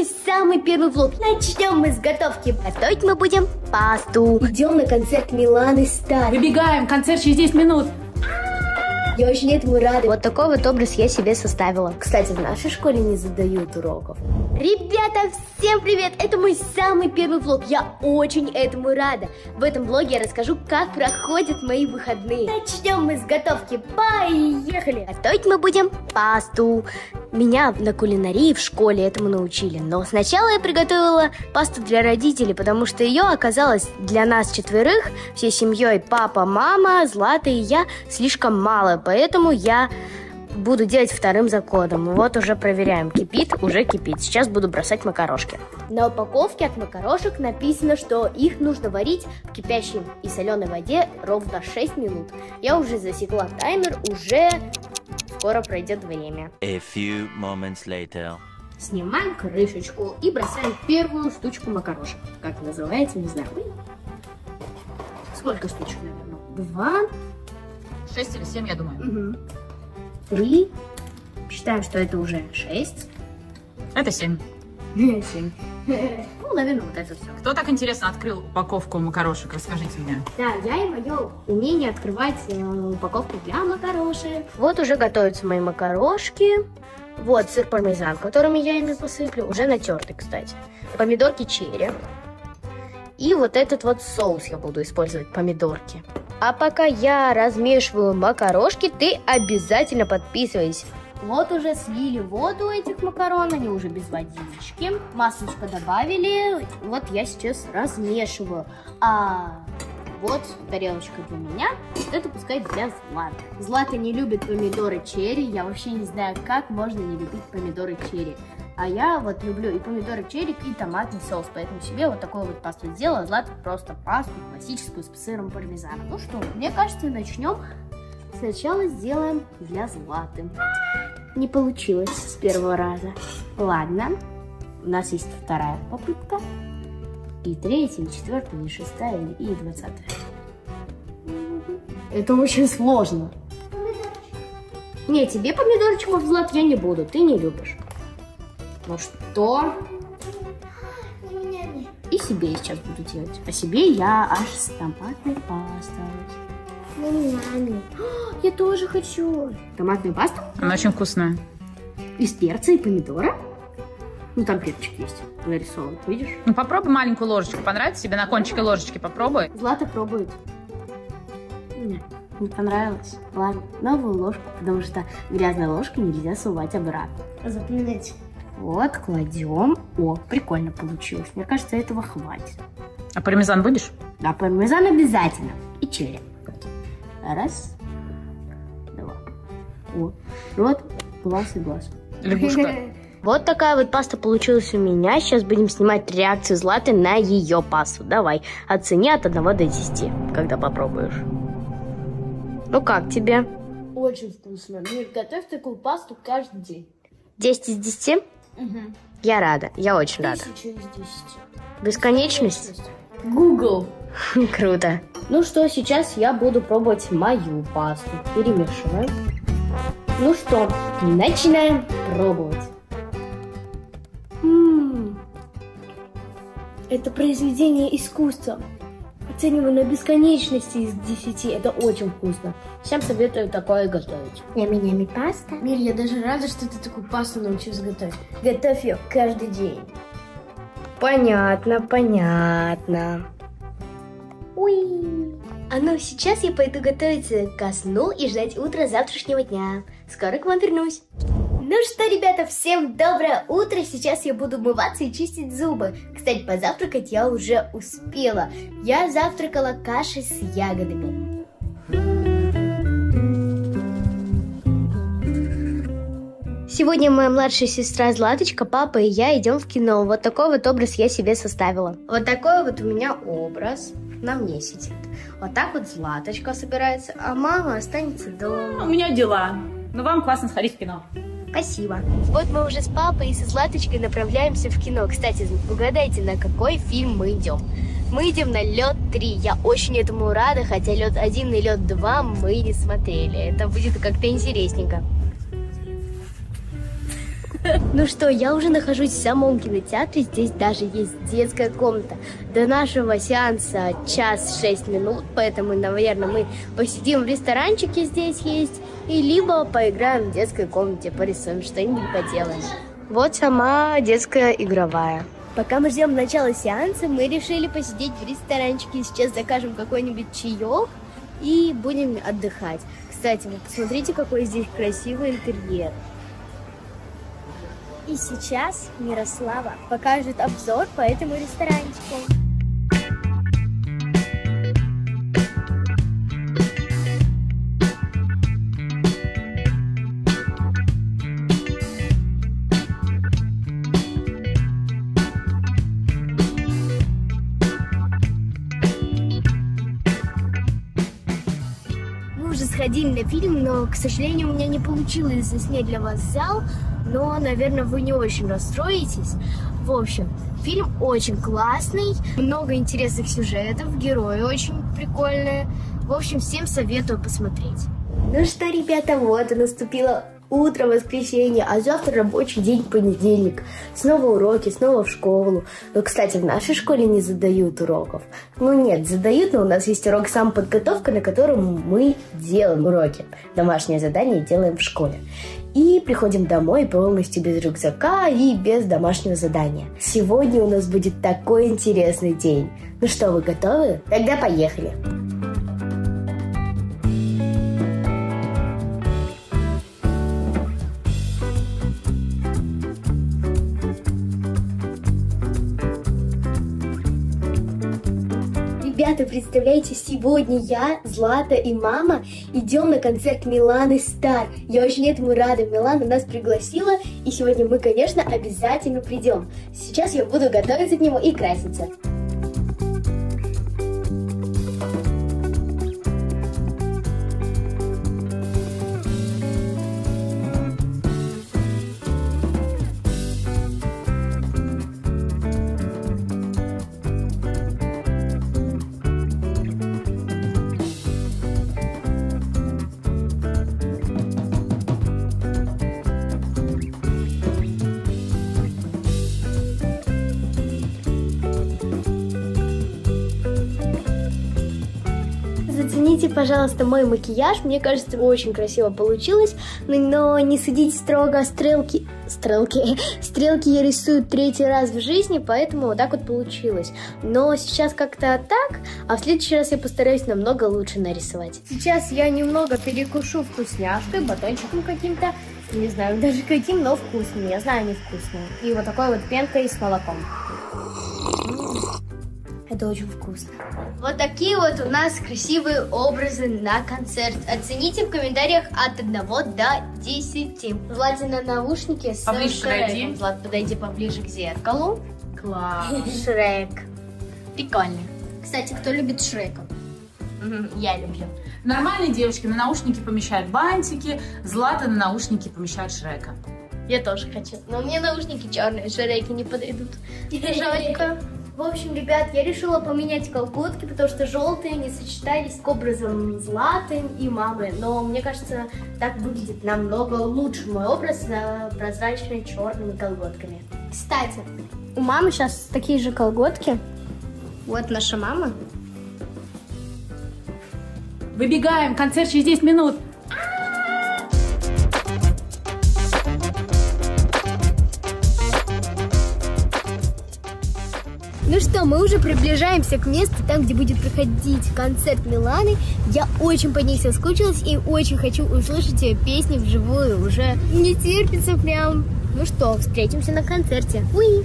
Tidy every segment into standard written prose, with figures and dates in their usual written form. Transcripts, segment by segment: мой самый первый влог. Начнем мы с готовки. Готовить мы будем пасту. Идем на концерт Миланы Стар. Выбегаем, концерт через 10 минут. Я очень этому рада. Вот такой вот образ я себе составила. Кстати, в нашей школе не задают уроков. Ребята, всем привет! Это мой самый первый влог. Я очень этому рада. В этом влоге я расскажу, как проходят мои выходные. Начнем мы с готовки. Поехали! Готовить мы будем пасту. Меня на кулинарии в школе этому научили. Но сначала я приготовила пасту для родителей, потому что ее оказалось для нас четверых, всей семьей, папа, мама, Злата и я, слишком мало. Поэтому я буду делать вторым закладом. Вот уже проверяем. Кипит, уже кипит. Сейчас буду бросать макарошки. На упаковке от макарошек написано, что их нужно варить в кипящей и соленой воде ровно 6 минут. Я уже засекла таймер, уже скоро пройдет время. A few moments later. Снимаем крышечку и бросаем первую штучку макарошек. Как называется, не знаю. Сколько штучек, наверное? 2, 6 или 7, я думаю. Угу. 3. Считаем, что это уже 6. Это 7. 7. Ну, наверное, вот это все. Кто так интересно открыл упаковку макарошек? Расскажите мне. Да, я и мое умение открывать упаковку для макарошек. Вот уже готовятся мои макарошки. Вот сыр пармезан, которыми я ими посыплю. Уже натертый, кстати. Помидорки черри. И вот этот вот соус я буду использовать, помидорки. А пока я размешиваю макарошки, ты обязательно подписывайся. Вот уже слили воду этих макарон, они уже без водички. Маслечко добавили, вот я сейчас размешиваю. А вот тарелочка для меня, вот это пускай для Златы. Злата не любит помидоры черри, я вообще не знаю, как можно не любить помидоры черри. А я вот люблю и помидоры черри, и томатный соус, поэтому себе вот такую вот пасту сделала. Злата просто пасту классическую с сыром пармезаном. Ну что, мне кажется, начнем. Сначала сделаем для Златы. Не получилось с первого раза. Ладно, у нас есть вторая попытка. И третья, и четвертая, и шестая, и 20-я. Это очень сложно. Не, тебе помидорчиков, Злат, я не буду, ты не любишь. Ну что? И себе я сейчас буду делать. А себе я аж с томатной пастой. Я тоже хочу. Томатную пасту? Она очень вкусная. Из перца и помидора. Ну там перчик есть, нарисован, видишь? Ну попробуй маленькую ложечку, понравится тебе? На кончике ложечки попробуй. Злата пробует. Нет, не понравилось. Ладно, новую ложку, потому что грязной ложкой нельзя сувать обратно. Запоминайте. Вот, кладем. О, прикольно получилось. Мне кажется, этого хватит. А пармезан будешь? Да, пармезан обязательно. И черри. Раз, два. О, рот, глаз и глаз. Лягушка. Вот такая вот паста получилась у меня. Сейчас будем снимать реакцию Златы на ее пасту. Давай, оцени от 1 до 10, когда попробуешь. Ну как тебе? Очень вкусно. Готовь такую пасту каждый день. 10 из 10? Угу. Я рада, я очень рада. 1000 из 10. Бесконечность? Google. Круто. Ну что, сейчас я буду пробовать мою пасту. Перемешиваю. Ну что, начинаем пробовать. Это произведение искусства. Оцениваю на бесконечности из 10. Это очень вкусно. Всем советую такое готовить. Ями-ями паста. Мир, я даже рада, что ты такую пасту научился готовить. Готовь ее каждый день. Понятно, понятно. Уи. А ну, сейчас я пойду готовиться ко сну и ждать утра завтрашнего дня. Скоро к вам вернусь. Ну что, ребята, всем доброе утро. Сейчас я буду умываться и чистить зубы. Кстати, позавтракать я уже успела. Я завтракала кашей с ягодами. Сегодня моя младшая сестра Златочка, папа и я идем в кино. Вот такой вот образ я себе составила. Вот такой вот у меня образ. На мне сидит. Вот так вот Златочка собирается, а мама останется дома. У меня дела. Но вам классно сходить в кино. Спасибо. Вот мы уже с папой и со Златочкой направляемся в кино. Кстати, угадайте, на какой фильм мы идем. Мы идем на «Лед 3». Я очень этому рада, хотя «Лед 1» и «Лед 2» мы не смотрели. Это будет как-то интересненько. Ну что, я уже нахожусь в самом кинотеатре. Здесь даже есть детская комната. До нашего сеанса час 6 минут. Поэтому, наверное, мы посидим в ресторанчике, здесь есть. И либо поиграем в детской комнате, порисуем, что-нибудь поделаем. Вот сама детская игровая. Пока мы ждем начала сеанса, мы решили посидеть в ресторанчике. Сейчас закажем какой-нибудь чаек и будем отдыхать. Кстати, вы посмотрите, какой здесь красивый интерьер. И сейчас Мирослава покажет обзор по этому ресторанчику. Мы уже сходили на фильм, но, к сожалению, у меня не получилось заснять для вас зал. Но, наверное, вы не очень расстроитесь. В общем, фильм очень классный, много интересных сюжетов, герои очень прикольные. В общем, всем советую посмотреть. Ну что, ребята, вот и наступило утро воскресенья, а завтра рабочий день, понедельник. Снова уроки, снова в школу. Но, кстати, в нашей школе не задают уроков. Ну нет, задают, но у нас есть урок самоподготовка, на котором мы делаем уроки. Домашнее задание делаем в школе. И приходим домой полностью без рюкзака и без домашнего задания. Сегодня у нас будет такой интересный день. Ну что, вы готовы? Тогда поехали! Ребята, представляете, сегодня я, Злата и мама идем на концерт Миланы Стар. Я очень этому рада. Милана нас пригласила, и сегодня мы, конечно, обязательно придем. Сейчас я буду готовиться к нему и краситься. Зацените, пожалуйста, мой макияж. Мне кажется, очень красиво получилось. Но не судите строго, стрелки я рисую 3-й раз в жизни, поэтому вот так вот получилось. Но сейчас как-то так, а в следующий раз я постараюсь намного лучше нарисовать. Сейчас я немного перекушу вкусняшкой, батончиком каким-то. Не знаю даже каким, но вкусным. Я знаю, они вкусные. И вот такой вот пенкой с молоком. Это очень вкусно. Вот такие вот у нас красивые образы на концерт. Оцените в комментариях от 1 до 10. Владина наушники с Шреком. Влад, подойди поближе к зеркалу. Класс. Шрек. Прикольно. Кстати, кто любит Шрека? Я люблю. Нормальные девочки на наушники помещают бантики, Злата на наушники помещает Шрека. Я тоже хочу. Но мне наушники черные, Шреки не подойдут. Жалко. В общем, ребят, я решила поменять колготки, потому что желтые не сочетались с образом Златы и мамы. Но мне кажется, так выглядит намного лучше мой образ с прозрачными черными колготками. Кстати, у мамы сейчас такие же колготки. Вот наша мама. Выбегаем, концерт через 10 минут. Ну что, мы уже приближаемся к месту, там, где будет проходить концерт Миланы. Я очень по ней соскучилась и очень хочу услышать ее песни вживую. Уже не терпится прям. Ну что, встретимся на концерте. Уи!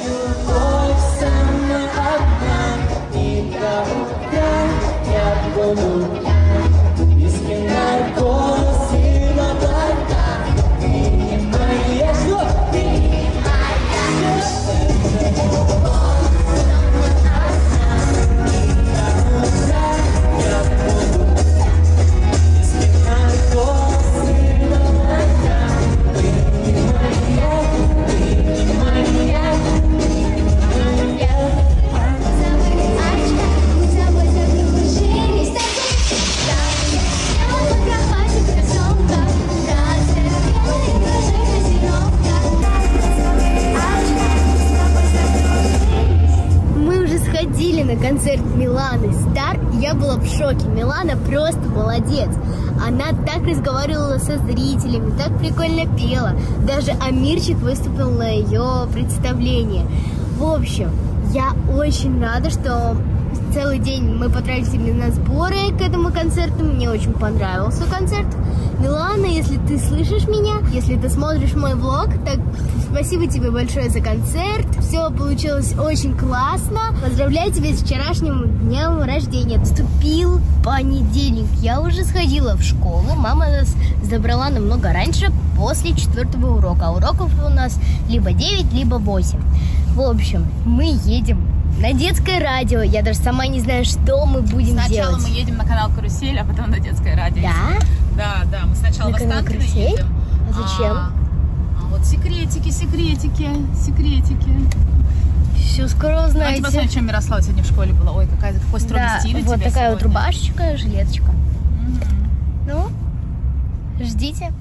Любовь со мной одна, никого. Концерт Миланы Стар, я была в шоке. Милана просто молодец. Она так разговаривала со зрителями, так прикольно пела. Даже Амирчик выступил на ее представлении. В общем, я очень рада, что целый день мы потратили на сборы к этому концерту. Мне очень понравился концерт. Милана, если ты слышишь меня, если ты смотришь мой влог, так спасибо тебе большое за концерт. Все получилось очень классно. Поздравляю тебя с вчерашним днем рождения. Наступил понедельник. Я уже сходила в школу. Мама нас забрала намного раньше, после 4-го урока. А уроков у нас либо 9, либо 8. В общем, мы едем на детское радио. Я даже сама не знаю, что мы будем делать. Сначала мы едем на канал Карусель, а потом на детское радио. Да? Да, мы сначала на канал Карусель едем. А зачем? Вот секретики. Все, скоро узнаете. Давайте посмотрим, чем Мирослава сегодня в школе была. Ой, какой строгий стиль у тебя вот такая сегодня. Вот рубашечка, жилеточка. Ну, ждите.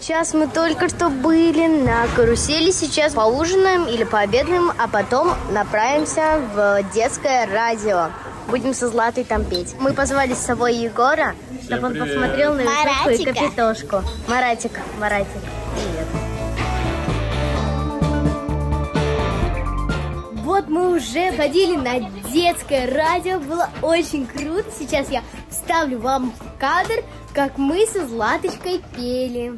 Сейчас мы только что были на карусели, сейчас поужинаем или пообедаем, а потом направимся в детское радио. Будем со Златой там петь. Мы позвали с собой Егора, чтобы он посмотрел на Ютубку и Капитошку. Маратик, привет. Вот мы уже ходили на детское радио, было очень круто. Сейчас я вставлю вам кадр, как мы со Златочкой пели.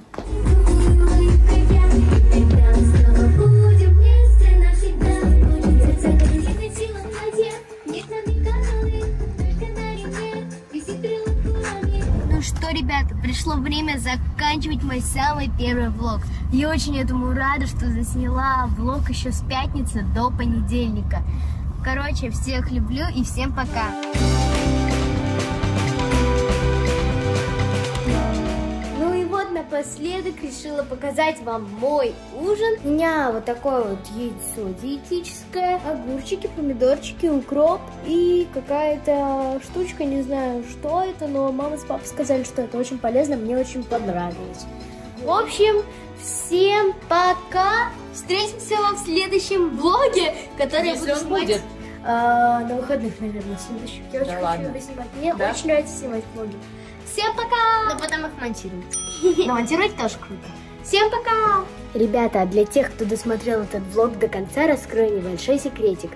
Ну что, ребята, пришло время заканчивать мой самый первый влог. Я очень этому рада, что засняла влог еще с пятницы до понедельника. Короче, всех люблю и всем пока. Напоследок решила показать вам мой ужин. У меня вот такое вот яйцо диетическое, огурчики, помидорчики, укроп и какая-то штучка, не знаю, что это, но мама с папой сказали, что это очень полезно, мне очень понравилось. В общем, всем пока! Встретимся в следующем влоге, который я буду снимать на выходных, наверное, следующих. Я очень хочу снимать, мне очень нравится снимать влоги. Всем пока! Но потом их монтировать. Но монтировать тоже круто. Всем пока! Ребята, а для тех, кто досмотрел этот влог до конца, раскрою небольшой секретик.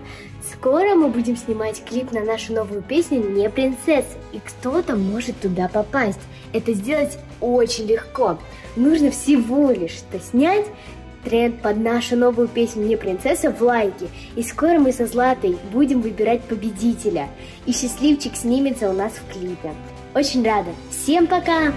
Скоро мы будем снимать клип на нашу новую песню «Не принцесса», и кто-то может туда попасть. Это сделать очень легко. Нужно всего лишь снять тренд под нашу новую песню «Не принцесса» в лайке. И скоро мы со Златой будем выбирать победителя. И счастливчик снимется у нас в клипе. Очень рада. Всем пока!